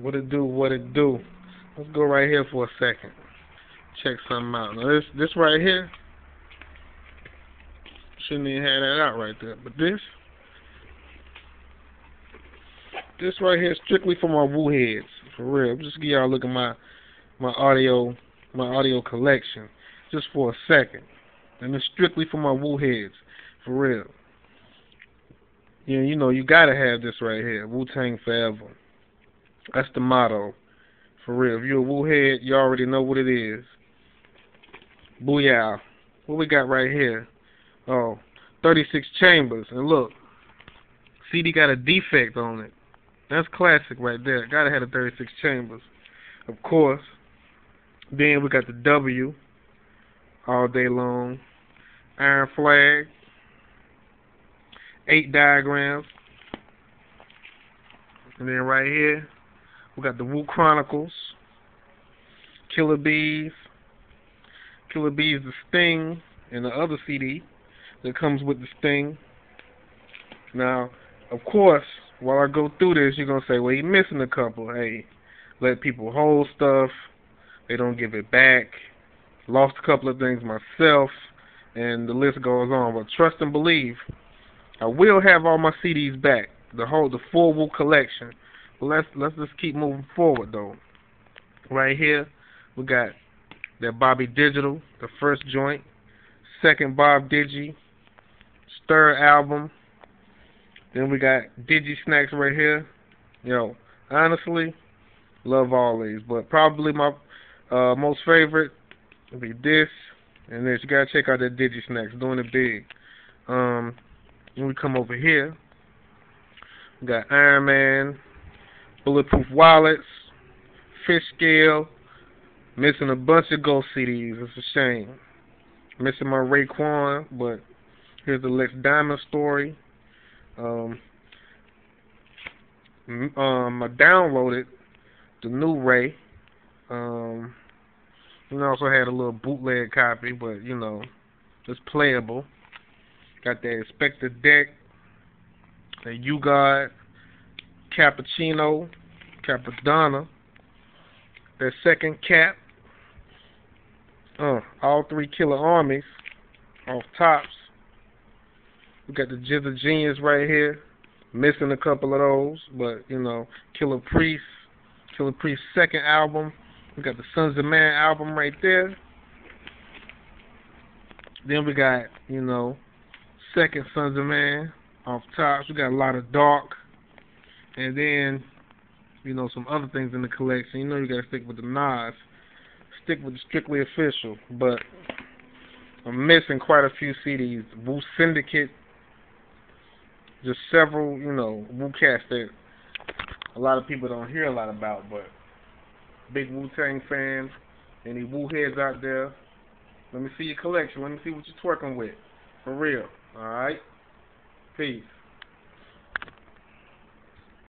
What it do, what it do. Let's go right here for a second. Check something out. Now this right here, shouldn't even have that out right there. But this right here is strictly for my Wu heads. For real. Just give y'all a look at my audio collection. Just for a second. And it's strictly for my Wu heads. For real. You know, you gotta have this right here. Wu-Tang forever. That's the motto. For real. If you're a Wu head, you already know what it is. Booyah. What we got right here? Oh, 36 Chambers. And look, CD got a defect on it. That's classic right there. Gotta have the 36 Chambers. Of course. Then we got the W. All day long. Iron Flag. 8 Diagrams. And then right here, we got the Wu Chronicles. Killer Bees. Killer Bees, the Sting, and the other CD that comes with the Sting. Now, of course, while I go through this, you're going to say, well, you're missing a couple. Hey, let people hold stuff. They don't give it back. Lost a couple of things myself. And the list goes on. But trust and believe. I will have all my CDs back, the full Wu collection. But let's just keep moving forward though. Right here, we got that Bobby Digital, the first joint, second Bob Digi, third album. Then we got Digi Snacks right here. Yo, honestly, love all these, but probably my most favorite would be this and this. You gotta check out that Digi Snacks, doing it big. When we come over here, we got Iron Man, Bulletproof Wallets, Fish Scale, missing a bunch of Ghost CDs. It's a shame. Missing my Raekwon, but here's the Lex Diamond Story. I downloaded the new Ray. And I also had a little bootleg copy, but you know, it's playable. Got that Inspectah Deck, that U God, Cappuccino, Cappadonna, that second Cap, all three Killer Armies off tops. We got the Jizz of Genius right here, missing a couple of those, but you know, Killer Priest second album. We got the Sons of Man album right there. Then we got, you know, second Sons of Man off tops. We got a lot of dark, and then you know some other things in the collection. You know you gotta stick with the Nas, stick with the strictly official. But I'm missing quite a few CDs. Wu Syndicate, just several, you know, Wu cats that a lot of people don't hear a lot about. But big Wu-Tang fan, any Wu heads out there? Let me see your collection. Let me see what you're twerking with, for real. All right. Peace.